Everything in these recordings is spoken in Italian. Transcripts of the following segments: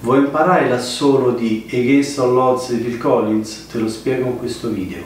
Vuoi imparare l'assolo di Against All Odds di Phil Collins? Te lo spiego in questo video.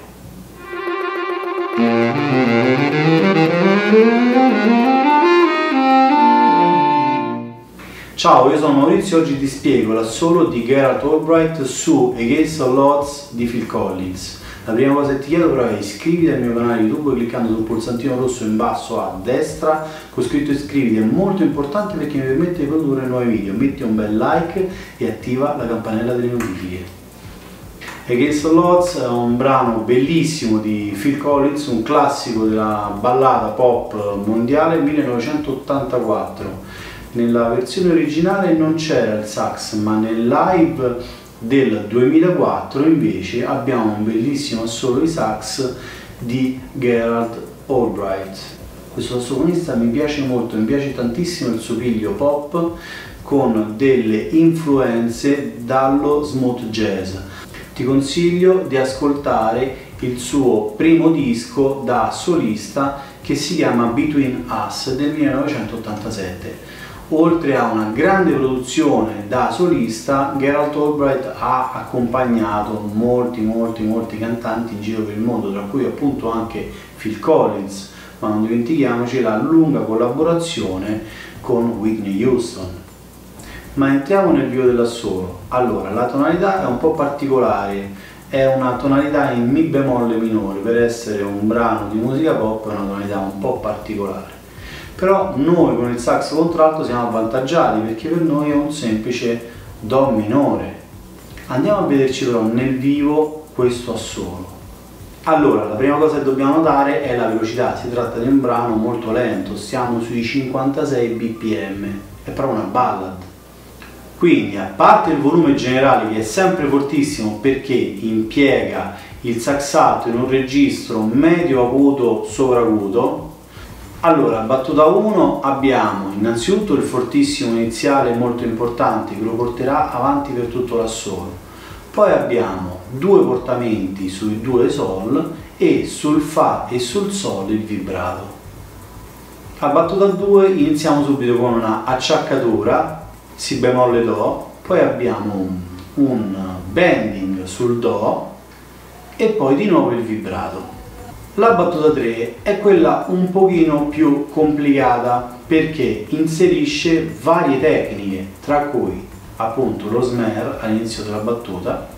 Ciao, io sono Maurizio e oggi ti spiego l'assolo di Gerald Albright su Against All Odds di Phil Collins. La prima cosa che ti chiedo però è iscriviti al mio canale YouTube cliccando sul pulsantino rosso in basso a destra con scritto iscriviti, è molto importante perché mi permette di produrre nuovi video. Metti un bel like e attiva la campanella delle notifiche. Against All Odds è un brano bellissimo di Phil Collins, un classico della ballata pop mondiale 1984. Nella versione originale non c'era il sax, ma nel live del 2004 invece abbiamo un bellissimo assolo di sax di Gerald Albright. Questo sassofonista mi piace molto, mi piace tantissimo il suo piglio pop con delle influenze dallo smooth jazz. Ti consiglio di ascoltare il suo primo disco da solista che si chiama Between Us del 1987. Oltre a una grande produzione da solista, Gerald Albright ha accompagnato molti cantanti in giro per il mondo, tra cui appunto anche Phil Collins, ma non dimentichiamoci la lunga collaborazione con Whitney Houston. Ma entriamo nel vivo dell'assolo. Allora, la tonalità è un po' particolare, è una tonalità in mi bemolle minore, per essere un brano di musica pop è una tonalità un po' particolare. Però noi con il sax contralto siamo avvantaggiati perché per noi è un semplice do minore. Andiamo a vederci però nel vivo questo assolo. Allora, la prima cosa che dobbiamo notare è la velocità, si tratta di un brano molto lento, siamo sui 56 bpm, è proprio una ballad. Quindi, a parte il volume generale che è sempre fortissimo perché impiega il sax alto in un registro medio acuto sovracuto, allora, battuta 1 abbiamo innanzitutto il fortissimo iniziale molto importante che lo porterà avanti per tutto l'assolo. Poi abbiamo due portamenti sui due sol e sul fa e sul sol il vibrato. A battuta 2 iniziamo subito con una acciaccatura, si bemolle do, poi abbiamo un bending sul do e poi di nuovo il vibrato. La battuta 3 è quella un pochino più complicata perché inserisce varie tecniche, tra cui appunto lo snare all'inizio della battuta,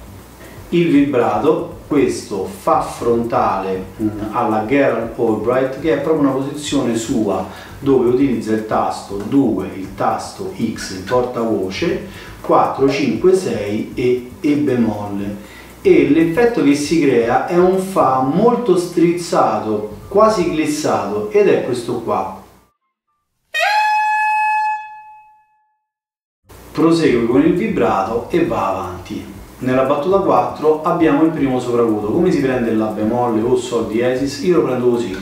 il vibrato, questo fa frontale alla Gerald Albright che è proprio una posizione sua dove utilizza il tasto 2, il tasto X, il portavoce, 4, 5, 6 e E bemolle. E l'effetto che si crea è un fa molto strizzato, quasi glissato, ed è questo qua. Prosegue con il vibrato e va avanti. Nella battuta 4 abbiamo il primo sovracuto. Come si prende la bemolle o sol diesis? Io lo prendo così.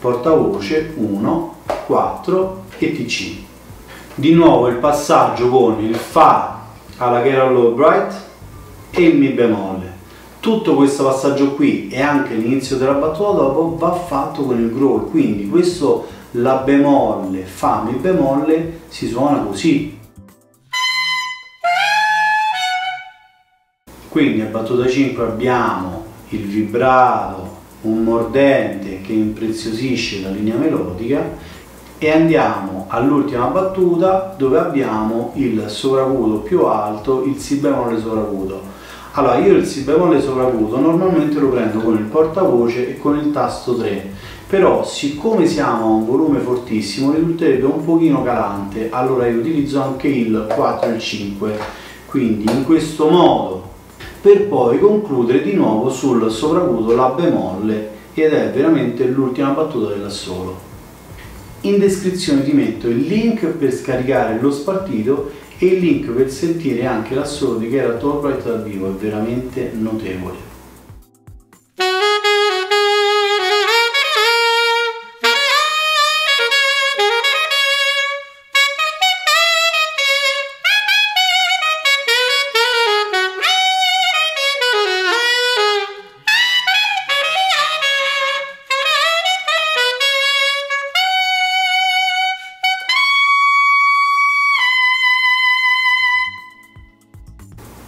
Portavoce 1, 4 e TC. Di nuovo il passaggio con il fa alla Gerald Albright e il mi bemolle. Tutto questo passaggio qui e anche l'inizio della battuta dopo va fatto con il growl, quindi questo la bemolle, fa, mi bemolle si suona così. Quindi a battuta 5 abbiamo il vibrato, un mordente che impreziosisce la linea melodica e andiamo all'ultima battuta dove abbiamo il sovracuto più alto, il si bemolle sovracuto. Allora, io il si bemolle sovracuto normalmente lo prendo con il portavoce e con il tasto 3, però siccome siamo a un volume fortissimo risulterebbe un pochino calante, allora io utilizzo anche il 4 e il 5, quindi in questo modo, per poi concludere di nuovo sul sovracuto la bemolle, ed è veramente l'ultima battuta dell'assolo. In descrizione ti metto il link per scaricare lo spartito e il link per sentire anche l'assolo di Gerald Albright dal vivo, è veramente notevole.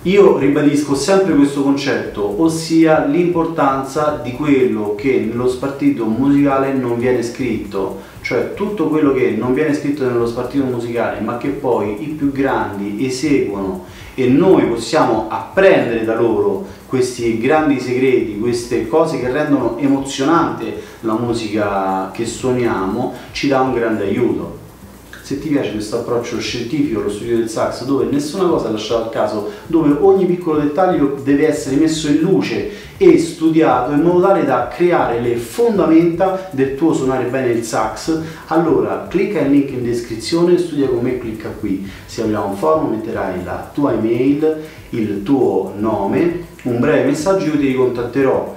Io ribadisco sempre questo concetto, ossia l'importanza di quello che nello spartito musicale non viene scritto, cioè tutto quello che non viene scritto nello spartito musicale, ma che poi i più grandi eseguono e noi possiamo apprendere da loro questi grandi segreti, queste cose che rendono emozionante la musica che suoniamo, ci dà un grande aiuto. Se ti piace questo approccio scientifico allo studio del sax, dove nessuna cosa è lasciata al caso, dove ogni piccolo dettaglio deve essere messo in luce e studiato in modo tale da creare le fondamenta del tuo suonare bene il sax, allora clicca il link in descrizione, studia con me, clicca qui. Se abbiamo un forum metterai la tua email, il tuo nome, un breve messaggio, io ti ricontatterò.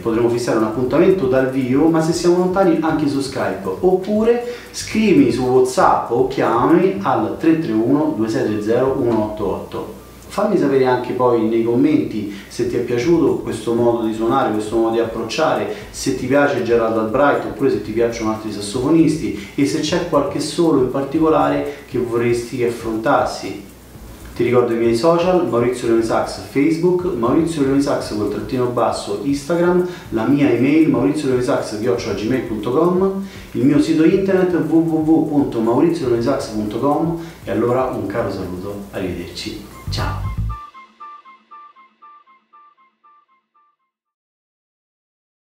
Potremo fissare un appuntamento dal vivo, ma se siamo lontani anche su Skype, oppure scrivimi su WhatsApp o chiamami al 331 2630 188. Fammi sapere anche poi nei commenti se ti è piaciuto questo modo di suonare, questo modo di approcciare, se ti piace Gerald Albright oppure se ti piacciono altri sassofonisti e se c'è qualche solo in particolare che vorresti che affrontassi. Ti ricordo i miei social, Maurizio Leoni Sax Facebook, Maurizio Leoni Sax col trattino basso Instagram, la mia email mauriziolenisax@gmail.com, il mio sito internet www.mauriziolenisax.com e allora un caro saluto, arrivederci, ciao!